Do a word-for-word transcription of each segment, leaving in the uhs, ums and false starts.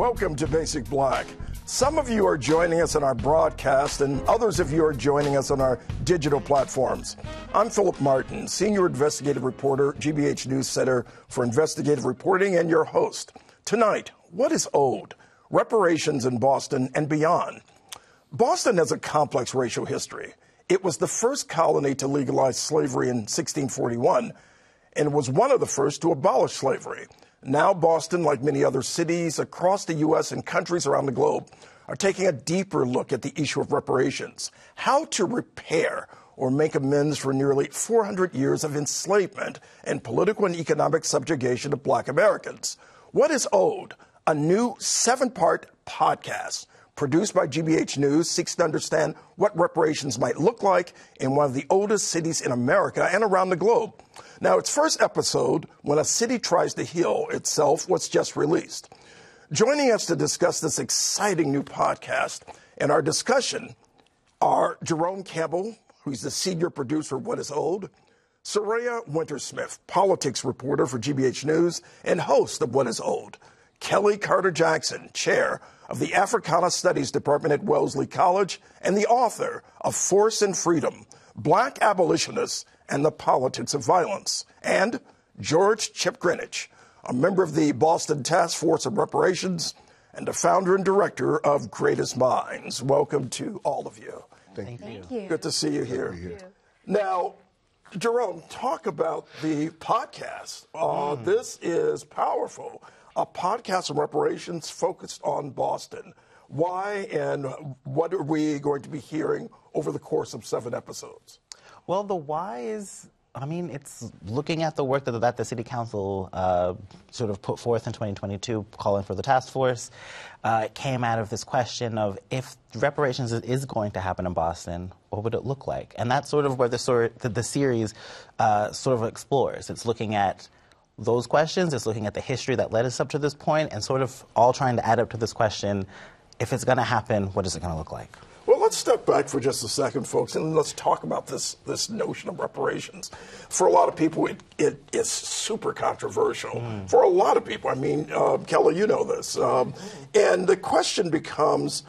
Welcome to Basic Black. Some of you are joining us on our broadcast, and others of you are joining us on our digital platforms. I'm Philip Martin, Senior Investigative Reporter, G B H News Center for Investigative Reporting, and your host. Tonight, What is Owed? Reparations in Boston and Beyond. Boston has a complex racial history. It was the first colony to legalize slavery in sixteen forty-one, and was one of the first to abolish slavery. Now Boston, like many other cities across the U S and countries around the globe, are taking a deeper look at the issue of reparations, how to repair or make amends for nearly four hundred years of enslavement and political and economic subjugation of Black Americans. What is Owed? A new seven-part podcast produced by G B H News seeks to understand what reparations might look like in one of the oldest cities in America and around the globe. Now, its first episode, When a City Tries to Heal Itself, was just released. Joining us to discuss this exciting new podcast and our discussion are Jerome Campbell, who's the senior producer of What is Owed, Saraya Wintersmith, politics reporter for G B H News and host of What is Owed, Kellie Carter Jackson, chair of the Africana Studies Department at Wellesley College and the author of Force and Freedom, Black Abolitionists and the Politics of Violence, and George Chip Greenidge, a member of the Boston Task Force on Reparations and the founder and director of Greatest Minds. Welcome to all of you. Thank, Thank you. you. Good to see you here. You. Now, Jerome, talk about the podcast. Uh, mm. This is powerful. A podcast on reparations focused on Boston. Why and what are we going to be hearing over the course of seven episodes? Well, the why is, I mean, it's looking at the work that, that the City Council uh, sort of put forth in twenty twenty-two, calling for the task force. Uh, it came out of this question of if reparations is going to happen in Boston, what would it look like? And that's sort of where the, sort, the, the series uh, sort of explores. It's looking at those questions, it's looking at the history that led us up to this point, and sort of all trying to add up to this question, if it's going to happen, what is it going to look like? Well, let's step back for just a second, folks, and let's talk about this, this notion of reparations. For a lot of people, it, it is super controversial. Mm. For a lot of people, I mean, uh, Kelly, you know this. Um, and the question becomes,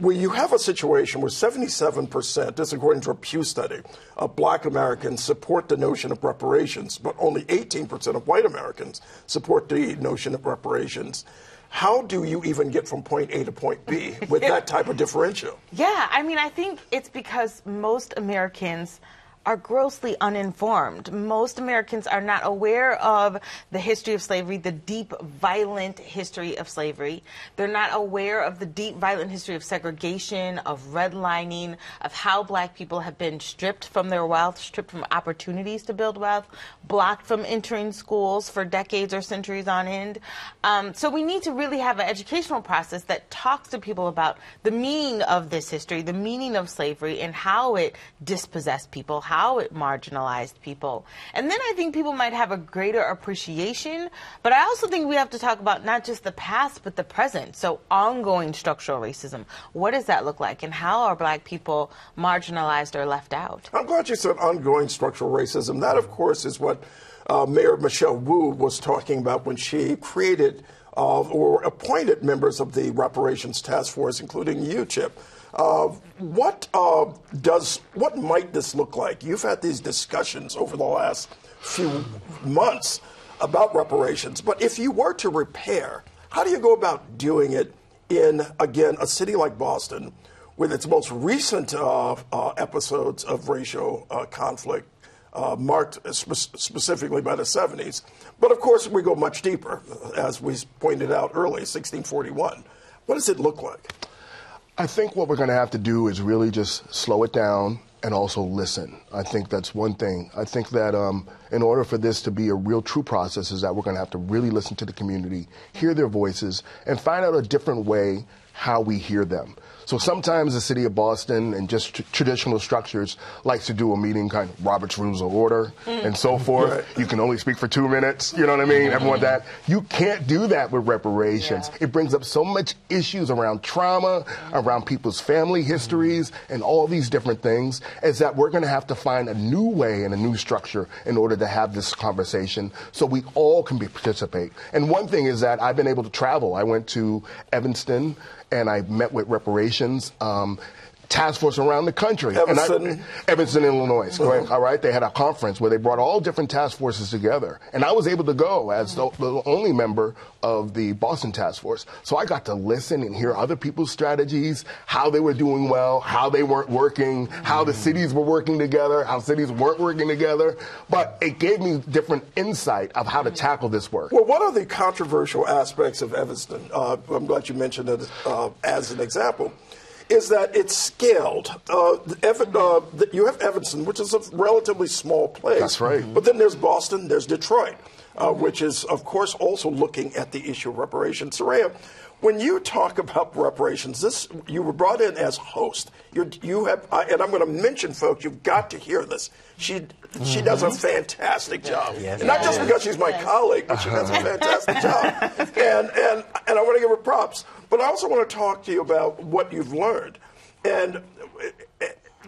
well, you have a situation where seventy-seven percent, this according to a Pew study, of Black Americans support the notion of reparations, but only eighteen percent of white Americans support the notion of reparations. How do you even get from point A to point B with that type of differential? Yeah, I mean, I think it's because most Americans are grossly uninformed. Most Americans are not aware of the history of slavery, the deep, violent history of slavery. They're not aware of the deep, violent history of segregation, of redlining, of how Black people have been stripped from their wealth, stripped from opportunities to build wealth, blocked from entering schools for decades or centuries on end. Um, so we need to really have an educational process that talks to people about the meaning of this history, the meaning of slavery, and how it dispossessed people, how it marginalized people. And then I think people might have a greater appreciation, but I also think we have to talk about not just the past, but the present. So ongoing structural racism. What does that look like? And how are Black people marginalized or left out? I'm glad you said ongoing structural racism. That, of course, is what uh, Mayor Michelle Wu was talking about when she created uh, or appointed members of the Reparations Task Force, including you, Chip. Uh, what uh, does what might this look like? You've had these discussions over the last few months about reparations, but if you were to repair, how do you go about doing it in, again, a city like Boston, with its most recent uh, uh, episodes of racial uh, conflict uh, marked spe specifically by the seventies? But of course, we go much deeper, as we pointed out earlier, sixteen forty-one. What does it look like? I think what we're going to have to do is really just slow it down and also listen. I think that's one thing. I think that um, in order for this to be a real true process is that we're going to have to really listen to the community, hear their voices, and find out a different way how we hear them. So sometimes the city of Boston and just tr traditional structures likes to do a meeting kind of Robert's Rules of Order mm. and so forth. You can only speak for two minutes. You know what I mean? Mm. Everyone that. You can't do that with reparations. Yeah. It brings up so much issues around trauma, mm. around people's family histories, mm. and all these different things, is that we're going to have to find a new way and a new structure in order to have this conversation so we all can be participate. And one thing is that I've been able to travel. I went to Evanston, and I met with reparations um, task force around the country. Evanston, and I, Evanston, Illinois. Mm-hmm. Correct. All right, they had a conference where they brought all different task forces together, and I was able to go as the, the only member of the Boston Task Force. So I got to listen and hear other people's strategies, how they were doing well, how they weren't working, how the cities were working together, how cities weren't working together. But it gave me different insight of how to tackle this work. Well, what are the controversial aspects of Evanston? Uh, I'm glad you mentioned it uh, as an example. Is that it's scaled. Uh, uh, you have Evanston, which is a relatively small place. That's right. But then there's Boston, there's Detroit, uh, which is, of course, also looking at the issue of reparations. Saraya, when you talk about reparations, this you were brought in as host. You, you have, I, and I'm going to mention, folks, you've got to hear this. She mm-hmm. she does a fantastic job, yes. and not just because she's my yes. colleague, but she does a fantastic job. And and and I want to give her props, but I also want to talk to you about what you've learned. And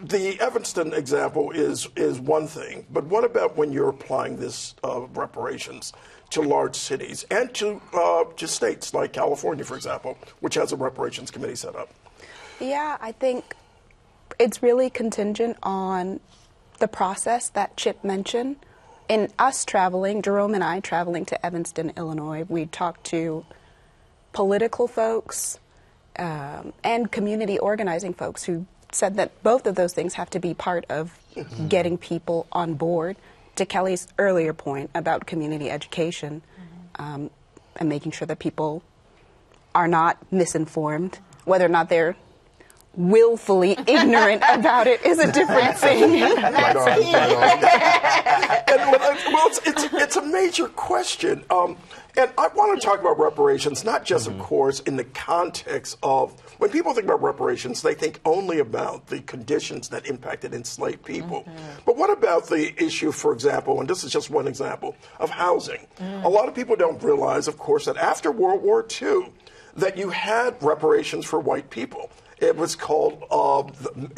the Evanston example is is one thing, but what about when you're applying this uh, reparations to large cities and to uh, to states like California, for example, which has a reparations committee set up? Yeah, I think it's really contingent on the process that Chip mentioned. In us traveling, Jerome and I traveling to Evanston, Illinois, we talked to political folks um, and community organizing folks who said that both of those things have to be part of mm-hmm. getting people on board. To Kelly's earlier point about community education mm-hmm. um, and making sure that people are not misinformed, whether or not they're willfully ignorant about it is a different thing. That's right on, right on. And, well, it's, it's, it's a major question. Um, and I want to talk about reparations, not just, mm-hmm. of course, in the context of, when people think about reparations, they think only about the conditions that impacted enslaved people. Mm-hmm. But what about the issue, for example, and this is just one example, of housing? Mm-hmm. A lot of people don't realize, of course, that after World War Two, that you had reparations for white people. It was called, uh,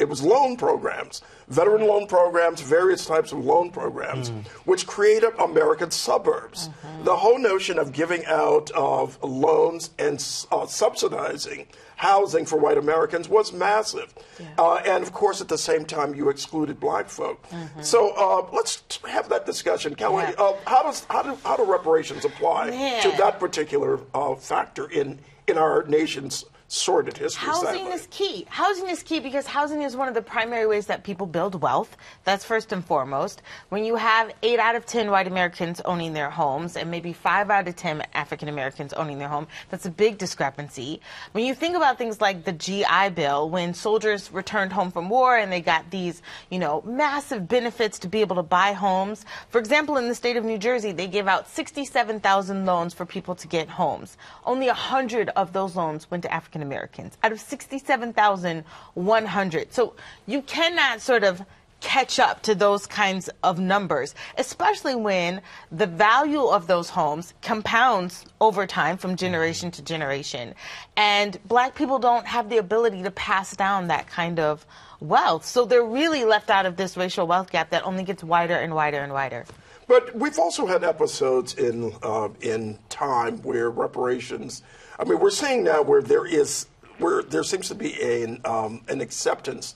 it was loan programs, veteran loan programs, various types of loan programs, mm. which created American suburbs. Mm-hmm. The whole notion of giving out of loans and uh, subsidizing housing for white Americans was massive. Yeah. Uh, and of course, at the same time, you excluded black folk. Mm-hmm. So uh, let's have that discussion. Kelly, yeah. uh, how, does, how, do, how do reparations apply yeah. to that particular uh, factor in, in our nation's sordid history? Housing is key. Housing is key because housing is one of the primary ways that people build wealth. That's first and foremost. When you have eight out of ten white Americans owning their homes and maybe five out of ten African Americans owning their home, that's a big discrepancy. When you think about things like the G I Bill, when soldiers returned home from war and they got these, you know, massive benefits to be able to buy homes. For example, in the state of New Jersey, they gave out sixty-seven thousand loans for people to get homes. Only one hundred of those loans went to African Americans out of sixty-seven thousand one hundred. So you cannot sort of catch up to those kinds of numbers, especially when the value of those homes compounds over time from generation to generation. And black people don't have the ability to pass down that kind of wealth. So they're really left out of this racial wealth gap that only gets wider and wider and wider. But we've also had episodes in, uh, in time where reparations, I mean, we're seeing now where there is, where there seems to be an, um, an acceptance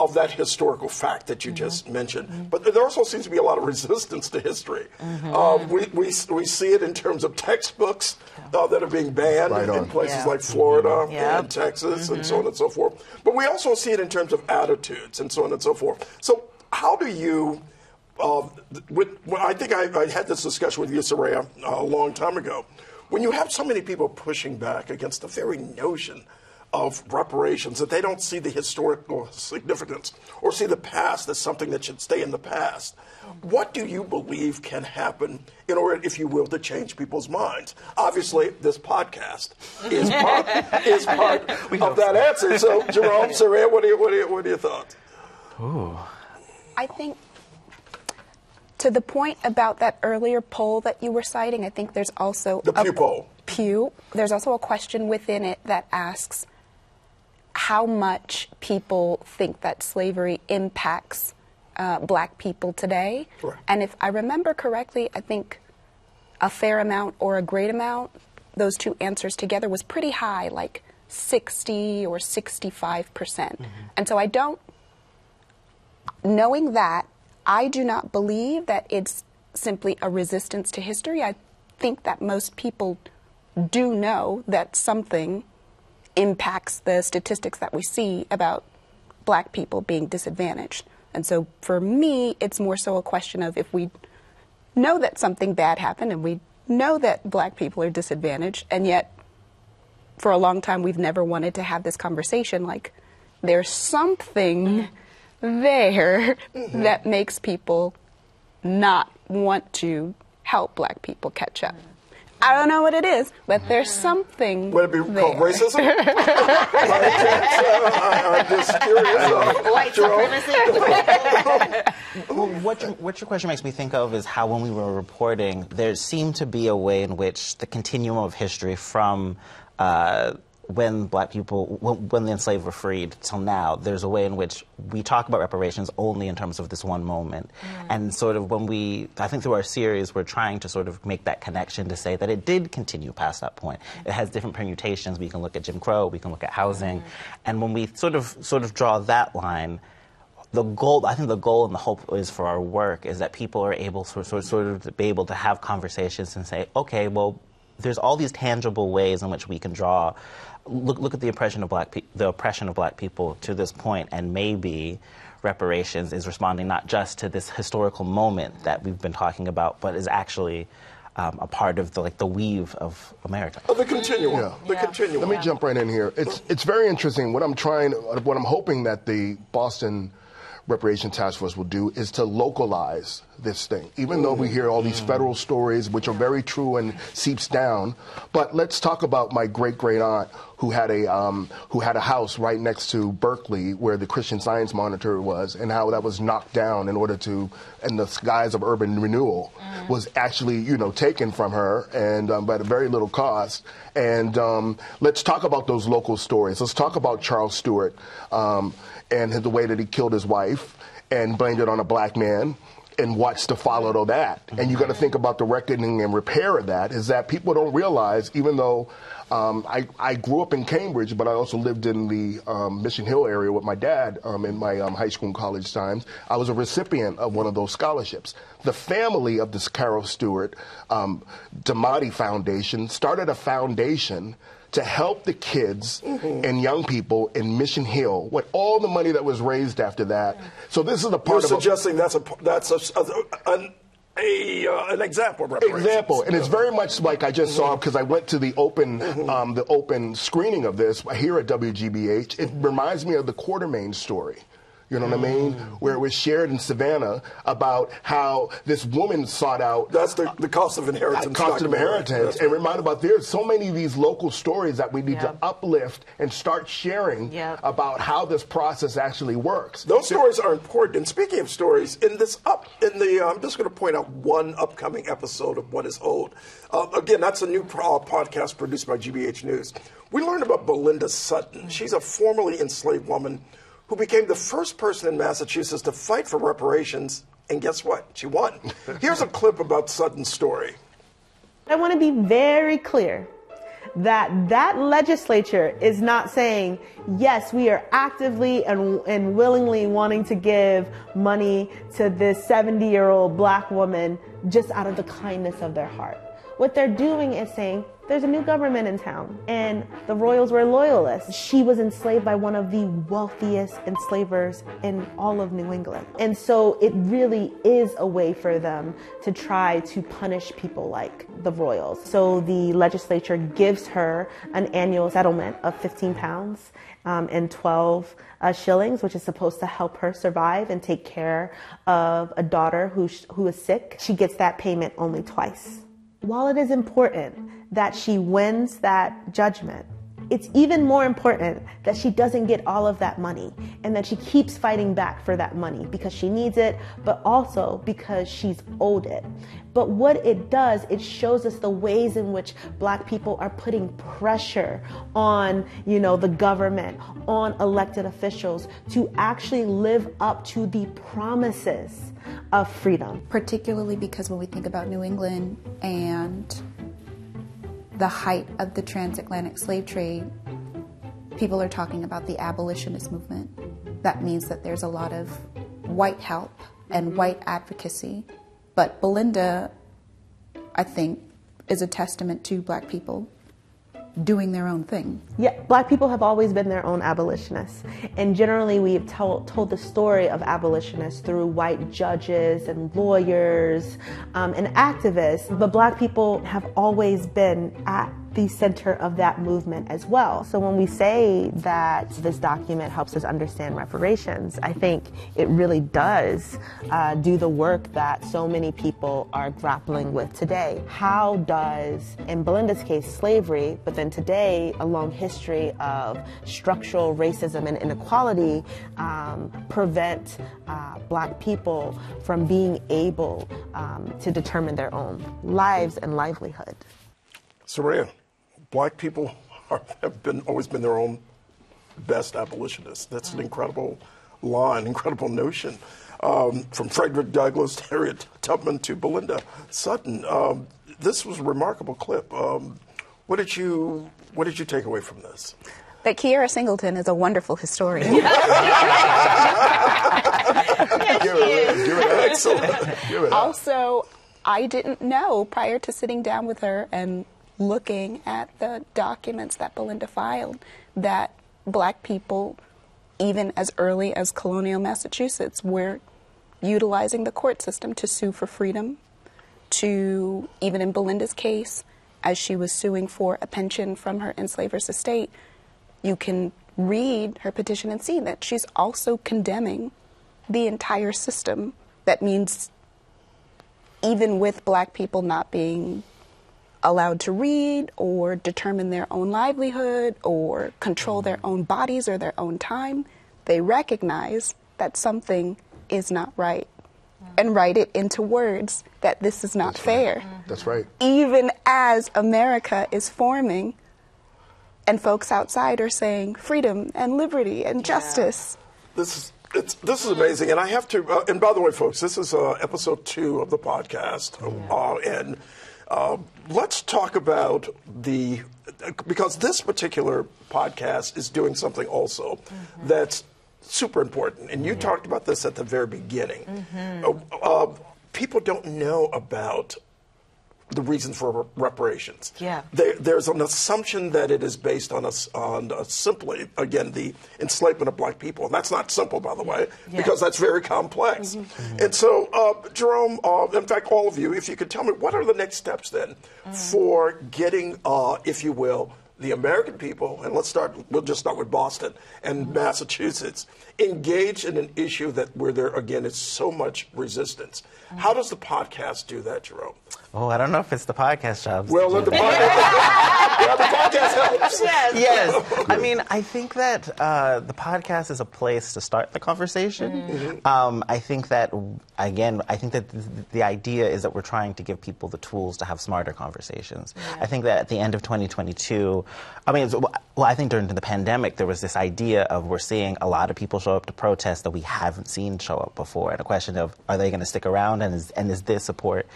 of that historical fact that you mm-hmm. just mentioned. Mm-hmm. But there also seems to be a lot of resistance to history. Mm-hmm. um, we, we, we see it in terms of textbooks uh, that are being banned right in places yeah. like Florida mm-hmm. yeah. and Texas mm-hmm. and so on and so forth. But we also see it in terms of attitudes and so on and so forth. So how do you, uh, with, well, I think I, I had this discussion with you, Saraya, uh, a long time ago. When you have so many people pushing back against the very notion of reparations, that they don't see the historical significance or see the past as something that should stay in the past. What do you believe can happen in order, if you will, to change people's minds? Obviously, this podcast is part, is part of that answer. So, Jerome, Saraya, what are, you, what, are you, what are your thoughts? Ooh. I think, to the point about that earlier poll that you were citing, I think there's also the Pew poll. Pew. There's also a question within it that asks how much people think that slavery impacts uh, black people today. Sure. And if I remember correctly, I think a fair amount or a great amount, those two answers together was pretty high, like sixty or sixty-five percent. Mm-hmm. And so I don't, knowing that, I do not believe that it's simply a resistance to history. I think that most people do know that something impacts the statistics that we see about black people being disadvantaged. And so for me, it's more so a question of, if we know that something bad happened and we know that black people are disadvantaged, and yet for a long time we've never wanted to have this conversation, like there's something there mm-hmm. that makes people not want to help black people catch up. I don't know what it is, but there's something. Would it be there. Called racism? I'm just curious. What your, what your question makes me think of is how, when we were reporting, there seemed to be a way in which the continuum of history from uh, when black people, when the enslaved were freed till now, there's a way in which we talk about reparations only in terms of this one moment. Mm. And sort of when we, I think through our series, we're trying to sort of make that connection to say that it did continue past that point. It has different permutations. We can look at Jim Crow, we can look at housing. Mm. And when we sort of, sort of draw that line, the goal, I think the goal and the hope is for our work is that people are able to sort of, sort of to be able to have conversations and say, okay, well, there's all these tangible ways in which we can draw Look, look at the oppression of black pe the oppression of black people to this point, and maybe reparations is responding not just to this historical moment that we've been talking about, but is actually um, a part of the, like, the weave of America. Oh, the continuum. Yeah. The yeah. continuum. Let me yeah. jump right in here. It's it's very interesting. What I'm trying, what I'm hoping that the Boston Reparation Task Force will do is to localize this thing. Even mm. though we hear all these mm. federal stories, which are very true and seeps down, but let's talk about my great great aunt who had a um, who had a house right next to Berkeley where the Christian Science Monitor was, and how that was knocked down in order to, in the guise of urban renewal, mm. was actually, you know, taken from her, and um, at a very little cost. And um, let's talk about those local stories. Let's talk about Charles Stuart um, and the way that he killed his wife and blamed it on a black man, and what's to follow to that. And you got to think about the reckoning and repair of that, is that people don't realize, even though um, I, I grew up in Cambridge, but I also lived in the um, Mission Hill area with my dad um, in my um, high school and college times. I was a recipient of one of those scholarships. The family of this Carol Stewart, um, Damati Foundation, started a foundation to help the kids mm-hmm. and young people in Mission Hill with all the money that was raised after that. So this is the part. You're of suggesting a, that's a that's a, a, a, a uh, an example of reparations. Example, and it's very much like I just mm-hmm. saw, because I went to the open mm-hmm. um, the open screening of this here at W G B H. It reminds me of the Quartermain story. You know what I mean? Where it was shared in Savannah about how this woman sought out. That's the, the cost of inheritance. Cost of inheritance. And remind about there's so many of these local stories that we need yeah. to uplift and start sharing yeah. about how this process actually works. Those so, stories are important. And speaking of stories, in this up in the, uh, I'm just going to point out one upcoming episode of What Is Owed? Uh, again, that's a new pro podcast produced by G B H News. We learned about Belinda Sutton. She's a formerly enslaved woman who became the first person in Massachusetts to fight for reparations, and guess what? She won. Here's a clip about Sutton's story. I want to be very clear that that legislature is not saying, yes, we are actively and, and willingly wanting to give money to this seventy-year-old black woman just out of the kindness of their heart. What they're doing is saying, there's a new government in town, and the royals were loyalists. She was enslaved by one of the wealthiest enslavers in all of New England. And so it really is a way for them to try to punish people like the royals. So the legislature gives her an annual settlement of fifteen pounds um, and twelve uh, shillings, which is supposed to help her survive and take care of a daughter who, who is sick. She gets that payment only twice. While it is important that she wins that judgment, it's even more important that she doesn't get all of that money and that she keeps fighting back for that money because she needs it, but also because she's owed it. But what it does, it shows us the ways in which Black people are putting pressure on, you know, the government, on elected officials to actually live up to the promises of freedom. Particularly because when we think about New England and the height of the transatlantic slave trade, people are talking about the abolitionist movement. That means that there's a lot of white help and white advocacy. But Belinda, I think, is a testament to Black people doing their own thing. Yeah, Black people have always been their own abolitionists. And generally we've told, told the story of abolitionists through white judges and lawyers um, and activists, but Black people have always been at the center of that movement as well. So when we say that this document helps us understand reparations, I think it really does uh, do the work that so many people are grappling with today. How does, in Belinda's case, slavery, but then today a long history of structural racism and inequality um, prevent uh, Black people from being able um, to determine their own lives and livelihood? Saraya, Black people are, have been, always been their own best abolitionists. That's an incredible line, incredible notion. Um, from Frederick Douglass to Harriet Tubman to Belinda Sutton, um, this was a remarkable clip. Um, what did you What did you take away from this? That Kiara Singleton is a wonderful historian. Yes, you're, she is. You're excellent. You're also, I didn't know prior to sitting down with her and looking at the documents that Belinda filed that Black people, even as early as colonial Massachusetts, were utilizing the court system to sue for freedom, to, even in Belinda's case, as she was suing for a pension from her enslaver's estate, you can read her petition and see that she's also condemning the entire system. That means even with Black people not being allowed to read or determine their own livelihood or control their own bodies or their own time, they recognize that something is not right and write it into words that this is not fair. That's right. Even as America is forming and folks outside are saying freedom and liberty and justice. This is It's, this is amazing, and I have to, uh, and by the way, folks, this is uh, episode two of the podcast, uh, and uh, let's talk about the, because this particular podcast is doing something also mm-hmm. that's super important, and you mm-hmm. talked about this at the very beginning. Mm-hmm. uh, uh, people don't know about the reason for reparations. Yeah. There, there's an assumption that it is based on us on a simply, again, the enslavement of Black people. And that's not simple, by the way, yeah. because that's very complex. Mm-hmm. And so, uh, Jerome, uh, in fact, all of you, if you could tell me, what are the next steps then mm. for getting, uh, if you will, the American people, and let's start, we'll just start with Boston and mm-hmm. Massachusetts, engaged in an issue that where there, again, is so much resistance. Mm-hmm. How does the podcast do that, Jerome? Oh, I don't know if it's the podcast job. Well, let the podcast, yeah, the podcast helps. Yes. Yes. I mean, I think that uh, the podcast is a place to start the conversation. Mm-hmm. um, I think that, again, I think that th the idea is that we're trying to give people the tools to have smarter conversations. Yeah. I think that at the end of twenty twenty-two, I mean, it was, well, I think during the pandemic, there was this idea of we're seeing a lot of people show up to protests that we haven't seen show up before, and a question of, are they going to stick around, and is, and is this support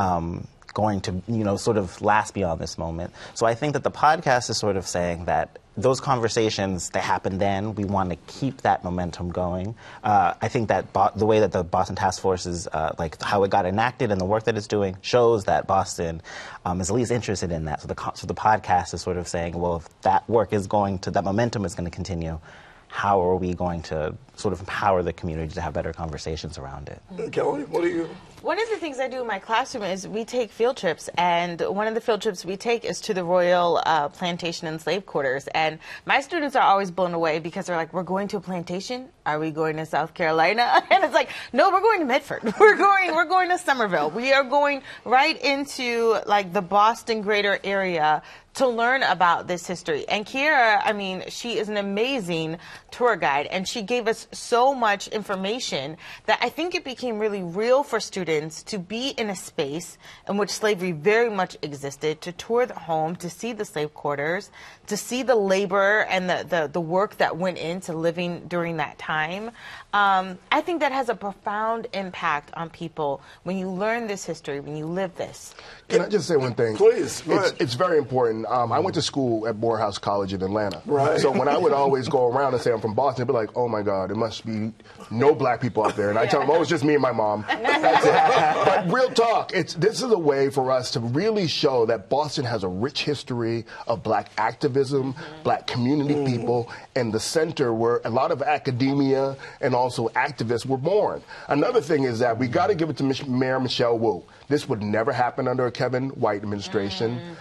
Um, going to, you know, sort of last beyond this moment. So I think that the podcast is sort of saying that those conversations that happened then, we want to keep that momentum going. Uh, I think that bo the way that the Boston Task Force is, uh, like how it got enacted and the work that it's doing, shows that Boston um, is at least interested in that. So the, so the podcast is sort of saying, well, if that work is going to, that momentum is going to continue, how are we going to sort of empower the community to have better conversations around it? Mm-hmm. Kellie, what do you? One of the things I do in my classroom is we take field trips, and one of the field trips we take is to the Royal uh, Plantation and Slave Quarters. And my students are always blown away because they're like, "We're going to a plantation? Are we going to South Carolina?" And it's like, "No, we're going to Medford. We're going. We're going to Somerville. We are going right into like the Boston greater area." To learn about this history. And Kiara, I mean, she is an amazing tour guide, and she gave us so much information that I think it became really real for students to be in a space in which slavery very much existed, to tour the home, to see the slave quarters, to see the labor and the, the, the work that went into living during that time. Um, I think that has a profound impact on people when you learn this history, when you live this. Can I just say one thing? Please. It's, it's very important. Um, I went to school at Morehouse College in Atlanta. Right. So when I would always go around and say I'm from Boston, I'd be like, oh my God, there must be no black people out there. And I tell them, oh, it's just me and my mom. That's it. But real talk, it's, this is a way for us to really show that Boston has a rich history of black activism, mm-hmm. black community mm-hmm. people, and the center where a lot of academia and also activists were born. Another thing is that we got to give it to Mich- Mayor Michelle Wu. This would never happen under a Kevin White administration. Mm-hmm.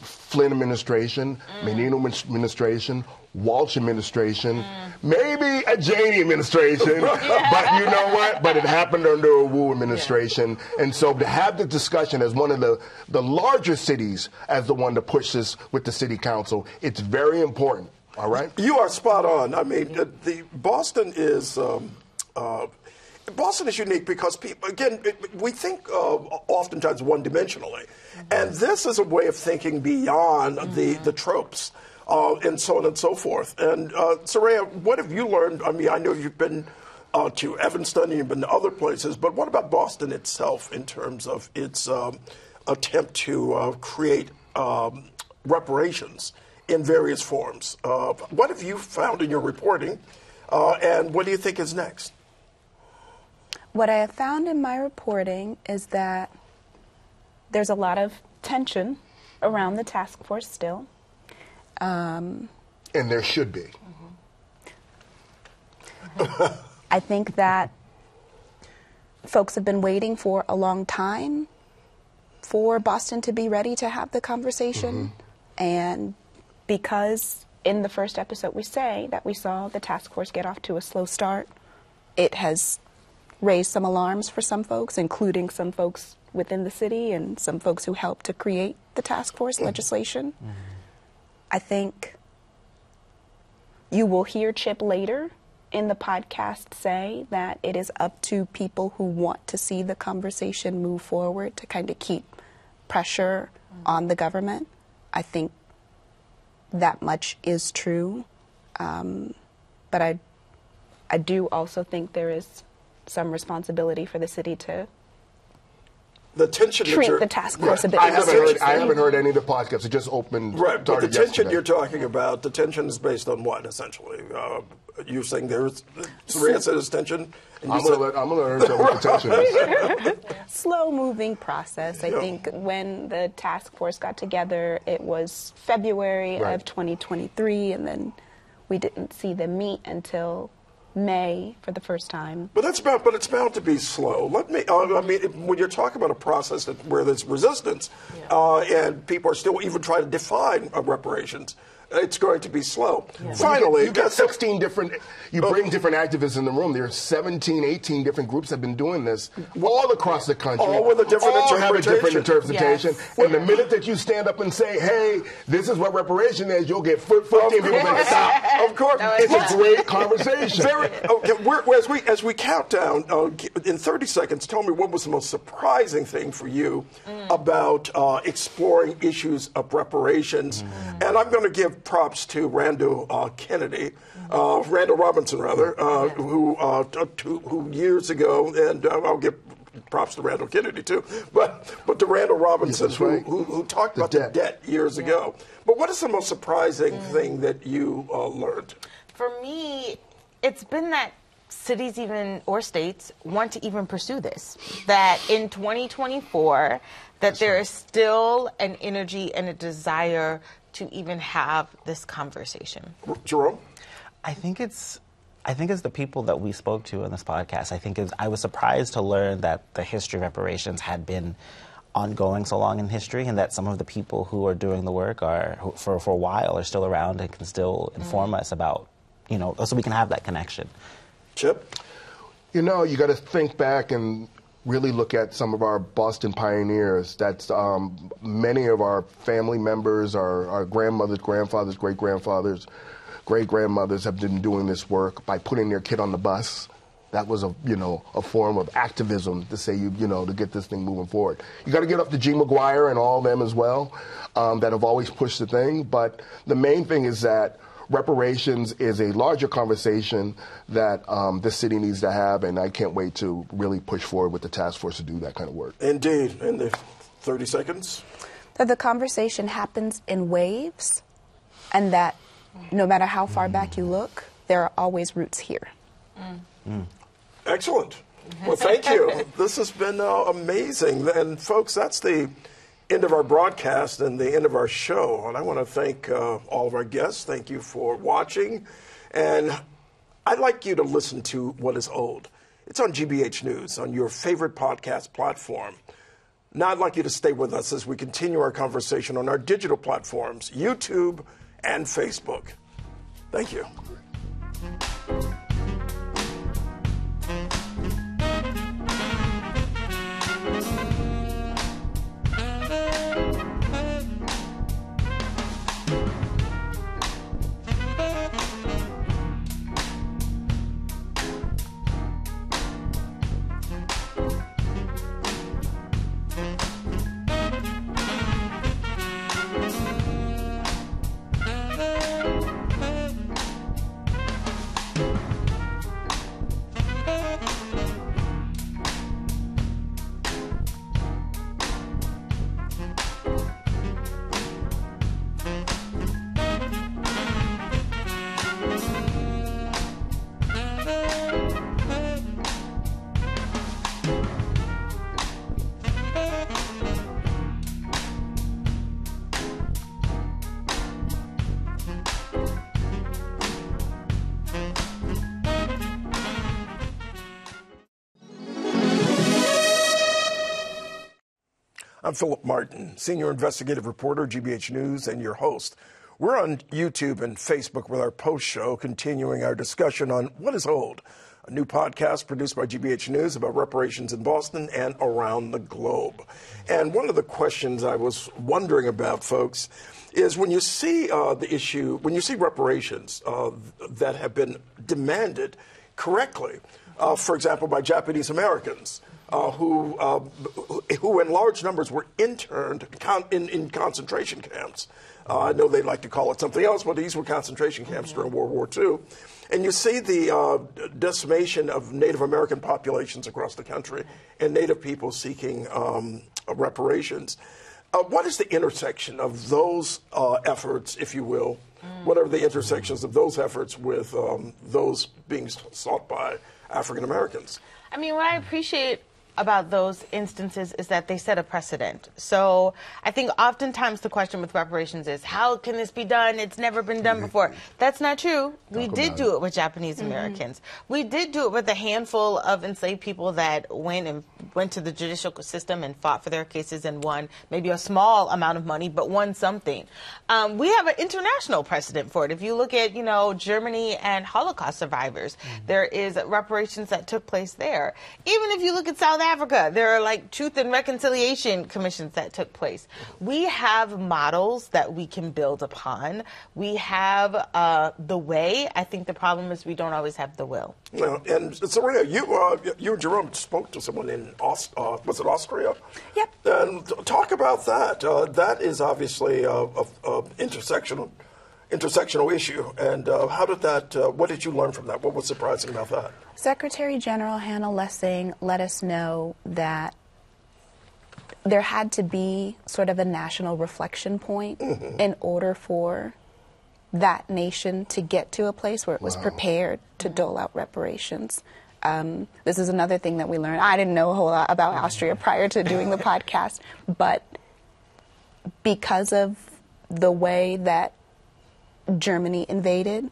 Flynn administration, mm. Menino administration, Walsh administration, mm. maybe a Janey administration, yeah. But you know what? But it happened under a Wu administration. Yeah. And so to have the discussion as one of the, the larger cities as the one to push this with the city council, it's very important, all right? You are spot on. I mean, the, the Boston is... Um, uh, Boston is unique because, people, again, it, we think uh, oftentimes one-dimensionally. Mm-hmm. And this is a way of thinking beyond mm-hmm. the, the tropes uh, and so on and so forth. And, uh, Saraya, what have you learned? I mean, I know you've been uh, to Evanston, you've been to other places, but what about Boston itself in terms of its um, attempt to uh, create um, reparations in various forms? Uh, what have you found in your reporting, uh, and what do you think is next? What I have found in my reporting is that there's a lot of tension around the task force still. Um, and there should be. Mm-hmm. I think that folks have been waiting for a long time for Boston to be ready to have the conversation. Mm-hmm. And because in the first episode we say that we saw the task force get off to a slow start, it has raised some alarms for some folks, including some folks within the city and some folks who helped to create the task force legislation. Mm-hmm. I think you will hear Chip later in the podcast say that it is up to people who want to see the conversation move forward to kind of keep pressure mm-hmm. on the government. I think that much is true. Um, but I, I do also think there is some responsibility for the city to the tension treat the task force a bit. I haven't, heard, I haven't heard any of the podcasts. It just opened. Right, but the tension yesterday. You're talking about, the tension is based on what, essentially? Uh, you're saying there's, Saraya said it's tension. And I'm going to let her tell what the tension is. Slow-moving process. I yeah. think when the task force got together, it was February right. of twenty twenty-three, and then we didn't see them meet until May for the first time. But that's about, but it's bound to be slow. Let me. Uh, I mean, when you're talking about a process that, where there's resistance, yeah. uh, and people are still even trying to define uh, reparations, it's going to be slow. Yeah. Finally, you get sixteen different. You bring different activists in the room. There are seventeen, eighteen different groups that have been doing this all across the country. All with a different all interpretation. Have a different interpretation. Yes. And yeah. the minute that you stand up and say, "Hey, this is what reparation is," you'll get fifteen people going to stop. Of course, no, it's, it's a great conversation. Very Okay, we're, we're, as, we, as we count down, uh, in thirty seconds, tell me what was the most surprising thing for you mm. about uh, exploring issues of reparations. Mm. And I'm going to give props to Randall uh, Kennedy, uh, Randall Robinson, rather, uh, who, uh, t t who years ago, and uh, I'll give props to Randall Kennedy too, but but to Randall Robinson, yes, right. who, who who talked the about debt. the debt years yeah. ago. But what is the most surprising mm. thing that you uh, learned? For me, it's been that cities even or states want to even pursue this. That in twenty twenty-four, that That's there right. is still an energy and a desire to even have this conversation. Jerome, I think it's. I think it's the people that we spoke to in this podcast. I think it's, I was surprised to learn that the history of reparations had been ongoing so long in history, and that some of the people who are doing the work are who, for for a while are still around and can still inform mm. us about, you know, so we can have that connection. Chip, you know, you got to think back and really look at some of our Boston pioneers. That's um, many of our family members, our our grandmothers, grandfathers, great grandfathers. Great-grandmothers have been doing this work by putting their kid on the bus. That was a, you know, a form of activism to say, you, you know, to get this thing moving forward. You got to give up to G. McGuire and all of them as well um, that have always pushed the thing. But the main thing is that reparations is a larger conversation that um, the city needs to have, and I can't wait to really push forward with the task force to do that kind of work. Indeed. In the thirty seconds. That the conversation happens in waves, and that no matter how far mm. back you look, there are always roots here. Mm. Mm. Excellent. Well, thank you. This has been uh, amazing. And, folks, that's the end of our broadcast and the end of our show. And I want to thank uh, all of our guests. Thank you for watching. And I'd like you to listen to What Is Owed. It's on G B H News, on your favorite podcast platform. Now I'd like you to stay with us as we continue our conversation on our digital platforms, YouTube, and Facebook. Thank you. I'm Philip Martin, Senior Investigative Reporter, G B H News, and your host. We're on YouTube and Facebook with our post-show, continuing our discussion on What Is Owed, a new podcast produced by G B H News about reparations in Boston and around the globe. And one of the questions I was wondering about, folks, is when you see uh, the issue, when you see reparations uh, that have been demanded correctly, uh, for example, by Japanese Americans, Uh, who, uh, who in large numbers were interned con in, in concentration camps. Uh, I know they like to call it something else, but these were concentration camps mm-hmm. during World War Two. And you see the uh, decimation of Native American populations across the country and Native people seeking um, reparations. Uh, what is the intersection of those uh, efforts, if you will? Mm-hmm. What are the intersections of those efforts with um, those being sought by African Americans? I mean, what I appreciate about those instances is that they set a precedent. So I think oftentimes the question with reparations is, how can this be done? It's never been done before. That's not true. We did do it with Japanese Americans. Mm-hmm. We did do it with a handful of enslaved people that went and went to the judicial system and fought for their cases and won maybe a small amount of money, but won something. Um, we have an international precedent for it. If you look at, you know, Germany and Holocaust survivors, mm-hmm. there is reparations that took place there. Even if you look at South Africa, Africa. There are like truth and reconciliation commissions that took place. We have models that we can build upon. We have uh, the way. I think the problem is we don't always have the will. Now, and Saraya, you, uh, you and Jerome spoke to someone in Aust uh, was it Austria? Yep. And talk about that. Uh, that is obviously an intersectional intersectional issue. And uh, how did that, uh, what did you learn from that? What was surprising about that? Secretary General Hannah Lessing let us know that there had to be sort of a national reflection point mm-hmm. in order for that nation to get to a place where it was wow. prepared to dole out reparations. Um, this is another thing that we learned. I didn't know a whole lot about Austria prior to doing the podcast, but because of the way that Germany invaded,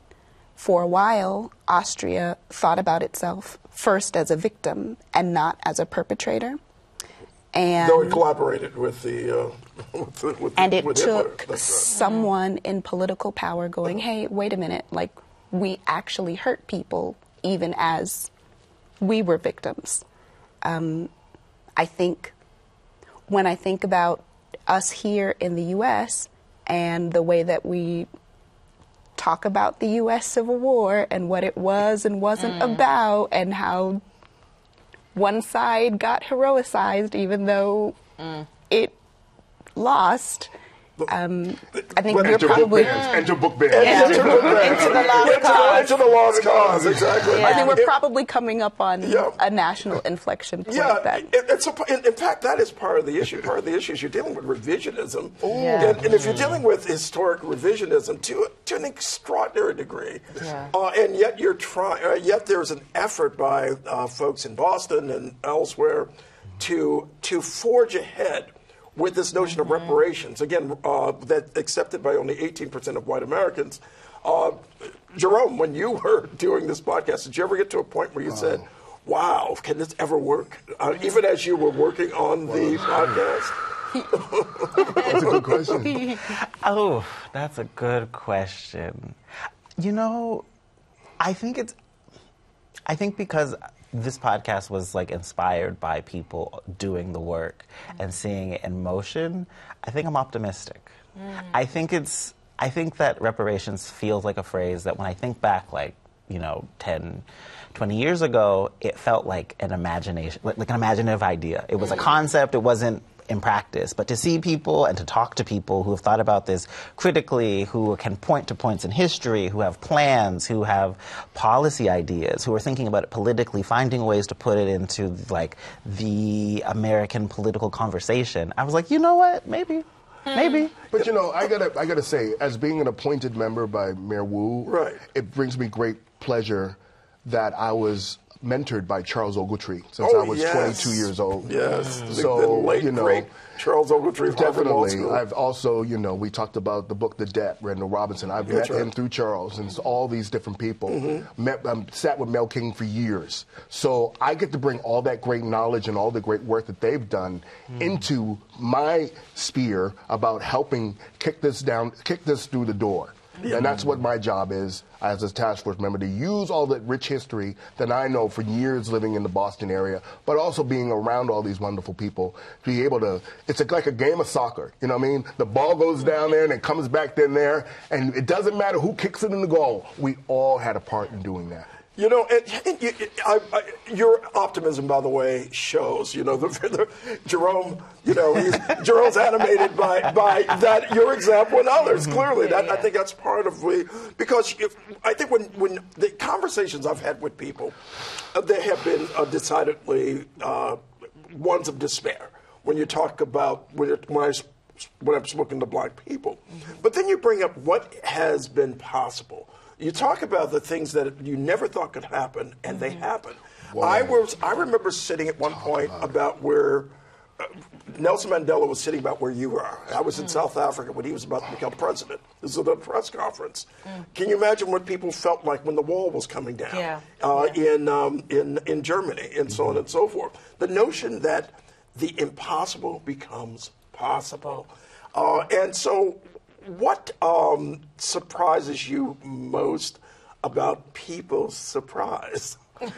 for a while, Austria thought about itself first as a victim and not as a perpetrator. And though it collaborated with the, uh, with the, with and the, it with took right. someone in political power going, hey, wait a minute, like, we actually hurt people even as we were victims. Um, I think when I think about us here in the U S and the way that we talk about the U S Civil War and what it was and wasn't mm. about and how one side got heroicized even though mm. it lost. Um, I think we're probably... And to book bans. Yeah. Into, into the lost cause. Into the lost cause, exactly. Yeah. I think we're it, probably coming up on yeah. a national inflection point. Yeah, that. It, it's a, in, in fact, that is part of the issue. Part of the issue is you're dealing with revisionism. Yeah. And, and if you're dealing with historic revisionism to, to an extraordinary degree, yeah. uh, and yet you're trying, uh, yet there's an effort by uh, folks in Boston and elsewhere to to forge ahead with this notion mm-hmm. of reparations, again, uh, that accepted by only eighteen percent of white Americans. Uh, Jerome, when you were doing this podcast, did you ever get to a point where you oh. said, wow, can this ever work? Uh, even as you were working on well, the podcast? That's a good question. Oh, that's a good question. You know, I think it's, I think because this podcast was like inspired by people doing the work and seeing it in motion, I think I'm optimistic. Mm. I think it's, I think that reparations feels like a phrase that when I think back, like, you know, ten, twenty years ago, it felt like an imagination, like, like an imaginative idea. It was a concept, it wasn't in practice, but to see people and to talk to people who have thought about this critically, who can point to points in history, who have plans, who have policy ideas, who are thinking about it politically, finding ways to put it into like the American political conversation, I was like, you know what, maybe, maybe. But you know, I gotta, I gotta say, as being an appointed member by Mayor Wu, right. it brings me great pleasure that I was mentored by Charles Ogletree since oh, I was yes. twenty-two years old. Yes, so the, the late, you know, great Charles Ogletree. Definitely. I've also, you know, we talked about the book The Debt, Randall Robinson. I've That's met right. him through Charles and all these different people. Mm-hmm. Met, um, sat with Mel King for years. So I get to bring all that great knowledge and all the great work that they've done mm. into my sphere about helping kick this down, kick this through the door. Yeah. And that's what my job is as a task force member, to use all that rich history that I know for years living in the Boston area, but also being around all these wonderful people, to be able to, it's like a game of soccer, you know what I mean? The ball goes down there and it comes back in there, and it doesn't matter who kicks it in the goal. We all had a part in doing that. You know, and, and you, I, I, your optimism, by the way, shows. You know, the, the, Jerome. You know, he's, Jerome's animated by by that your example and others. Clearly, that I think that's part of the because if, I think when when the conversations I've had with people, uh, they have been uh, decidedly uh, ones of despair. When you talk about when it, when I when I've spoken to black people, but then you bring up what has been possible. You talk about the things that you never thought could happen, and they happen. Wow. I was, I remember sitting at one talk point about, about where uh, Nelson Mandela was sitting about where you are. I was in mm. South Africa when he was about to become president. This was at a press conference. Mm. Can you imagine what people felt like when the wall was coming down yeah. Uh, yeah. in um, in in Germany and mm-hmm. so on and so forth? The notion that the impossible becomes possible, uh, and so. What um, surprises you most about people's surprise when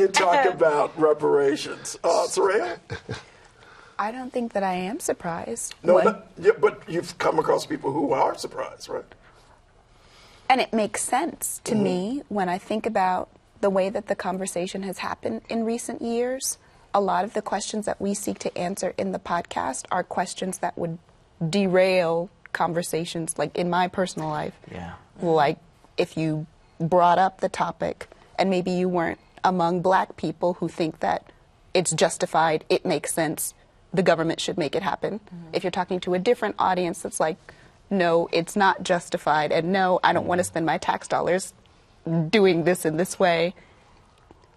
you talk about reparations? Uh, Saraya? I don't think that I am surprised. No, not, yeah, but you've come across people who are surprised, right? And it makes sense to mm-hmm. me when I think about the way that the conversation has happened in recent years. A lot of the questions that we seek to answer in the podcast are questions that would derail conversations, like in my personal life, yeah. like if you brought up the topic and maybe you weren't among black people who think that it's justified, it makes sense, the government should make it happen. Mm-hmm. If you're talking to a different audience that's like, no, it's not justified, and no, I don't mm-hmm. want to spend my tax dollars doing this in this way.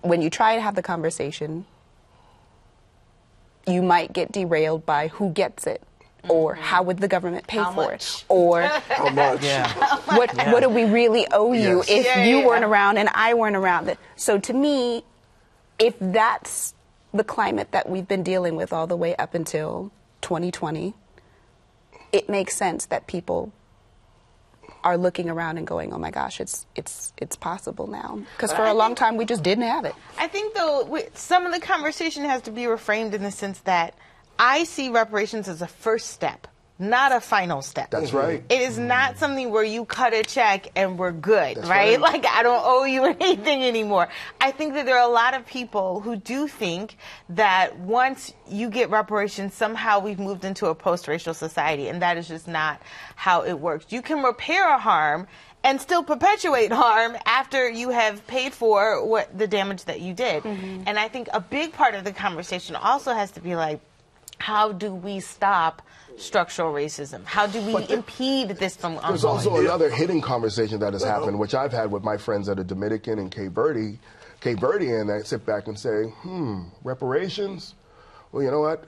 When you try to have the conversation, you might get derailed by who gets it, or mm-hmm. how would the government pay how for much? It, or how much? Yeah. What, yeah. what do we really owe you yes. if yeah, you yeah, weren't yeah. around and I weren't around? So to me, if that's the climate that we've been dealing with all the way up until twenty twenty, it makes sense that people are looking around and going, oh my gosh, it's it's it's possible now. Because for a long time, we just didn't have it. I think, though, some of the conversation has to be reframed in the sense that I see reparations as a first step, not a final step. That's right. It is not something where you cut a check and we're good, right? right? Like, I don't owe you anything anymore. I think that there are a lot of people who do think that once you get reparations, somehow we've moved into a post-racial society, and that is just not how it works. You can repair a harm and still perpetuate harm after you have paid for what the damage that you did. Mm-hmm. And I think a big part of the conversation also has to be like, how do we stop structural racism? How do we the, impede this from ongoing? There's also another hidden conversation that has well, happened, which I've had with my friends that are Dominican and Cape Verde, Cape Verdean, that sit back and say, hmm, reparations? Well, you know what?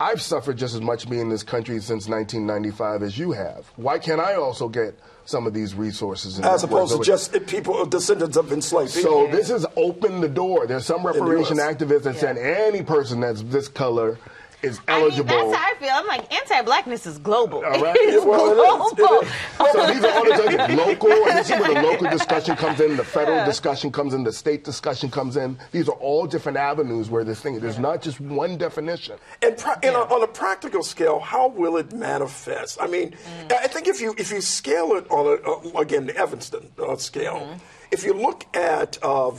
I've suffered just as much being in this country since nineteen ninety-five as you have. Why can't I also get some of these resources? As opposed to just people, descendants of enslaved people. So yeah. this has opened the door. There's some reparation activists that yeah. said any person that's this color is eligible. I mean, that's how I feel. I'm like, anti-blackness is global. All right. It is well, global. It is. It is. So these are all the local, and this is where the local discussion comes in, the federal yeah. discussion comes in, the state discussion comes in. These are all different avenues where this thing, there's yeah. not just one definition. And, pra yeah. and on a practical scale, how will it manifest? I mean, mm. I think if you if you scale it on, a, uh, again, the Evanston uh, scale, mm. if you look at uh,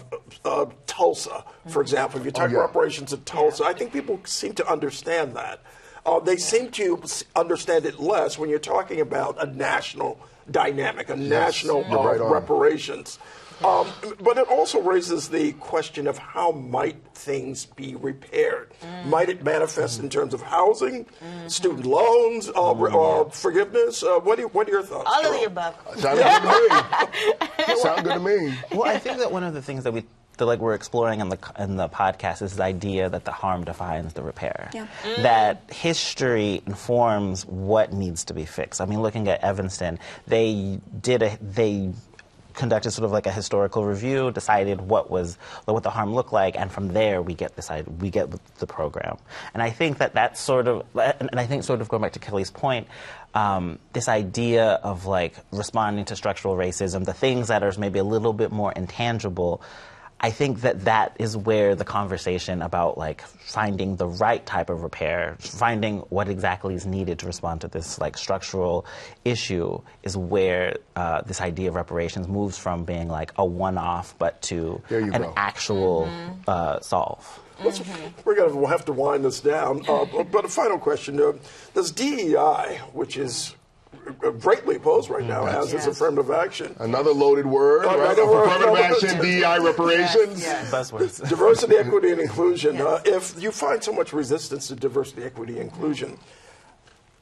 uh, Tulsa, for example, if you talk oh, yeah. reparations in Tulsa, yeah. I think people seem to understand that. Uh, they yeah. seem to understand it less when you're talking about a national dynamic, a yes. national uh, right reparations. Um, but it also raises the question of how might things be repaired? Mm. Might it manifest mm. in terms of housing, mm. student loans, uh, mm. uh, forgiveness? Uh, what, do you, what are your thoughts? All of the above. Sound good to me. Sound good to me. Well, I think that one of the things that we that like we're exploring in the in the podcast is the idea that the harm defines the repair. Yeah. Mm. That history informs what needs to be fixed. I mean, looking at Evanston, they did a they. conducted sort of like a historical review, decided what was what the harm looked like, and from there we get this we get the program. And I think that that's sort of, and I think sort of going back to Kelly's point, um, this idea of like responding to structural racism, the things that are maybe a little bit more intangible. I think that that is where the conversation about like finding the right type of repair, finding what exactly is needed to respond to this like structural issue, is where uh, this idea of reparations moves from being like a one-off but to an go. actual mm-hmm. uh, solve. Let's, we're gonna we'll have to wind this down. Uh, but a final question: uh, does D E I, which is greatly opposed right now, as yes. is affirmative action. Another loaded word, uh, right? Another affirmative word, action, D E I, reparations. Yes, yes. Buzzwords. Diversity, equity, and inclusion. Yes. Uh, if you find so much resistance to diversity, equity, and inclusion,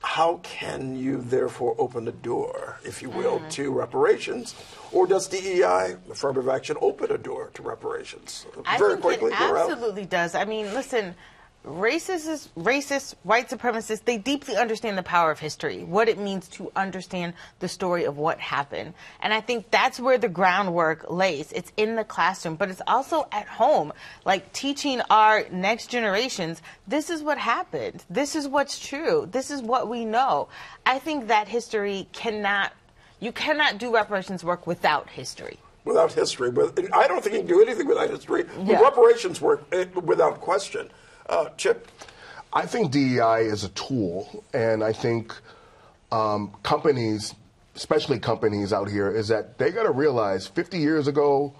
how can you therefore open the door, if you will, mm. to reparations? Or does D E I, affirmative action, open a door to reparations? I Very think quickly, it absolutely does. I mean, listen, Racists, racists, white supremacists, they deeply understand the power of history, what it means to understand the story of what happened. And I think that's where the groundwork lays. It's in the classroom, but it's also at home, like teaching our next generations, this is what happened. This is what's true. This is what we know. I think that history cannot, you cannot do reparations work without history. Without history. But I don't think you can do anything without history. Yeah. Reparations work without question. Uh, Chip? I think D E I is a tool, and I think um, companies, especially companies out here, is that they got to realize fifty years ago,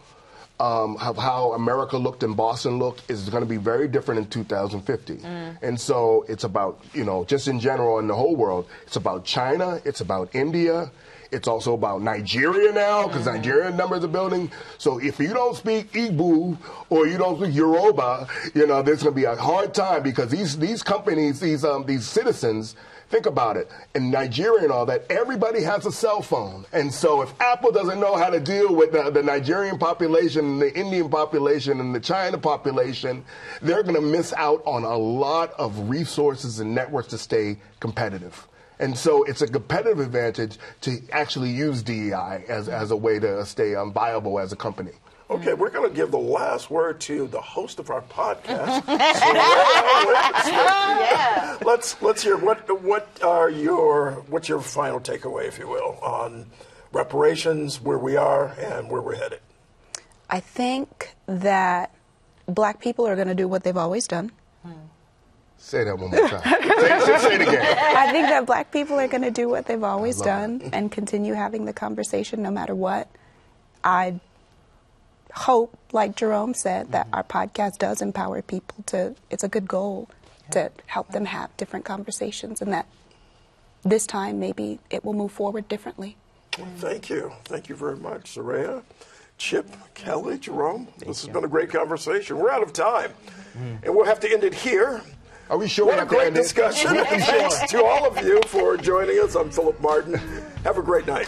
um, of how America looked and Boston looked is going to be very different in two thousand fifty. Mm. And so it's about, you know, just in general in the whole world, it's about China, it's about India, it's also about Nigeria now, because mm. Nigerian numbers are building. So if you don't speak Igbo or you don't speak Yoruba, you know, there's going to be a hard time, because these, these companies, these, um, these citizens, think about it, in Nigeria and all that, everybody has a cell phone. And so if Apple doesn't know how to deal with the, the Nigerian population, the Indian population, and the China population, they're going to miss out on a lot of resources and networks to stay competitive. And so it's a competitive advantage to actually use D E I as, as a way to stay um, viable as a company. Okay, we're going to give the last word to the host of our podcast, Saraya Wintersmith. Let's let's hear what what are your what's your final takeaway, if you will, on reparations, where we are, and where we're headed. I think that Black people are going to do what they've always done. Say that one more time. say, say, say it again. I think that Black people are going to do what they've always done it. and continue having the conversation no matter what. I. hope, like Jerome said, that mm-hmm. our podcast does empower people to, it's a good goal yeah. to help them have different conversations, and that this time maybe it will move forward differently. Well, thank you. Thank you very much, Saraya, Chip, Kellie, Jerome. Thank this you. has been a great conversation. We're out of time, mm. and we'll have to end it here. Are we sure? What a great discussion. Thanks to all of you for joining us. I'm Philip Martin. Have a great night.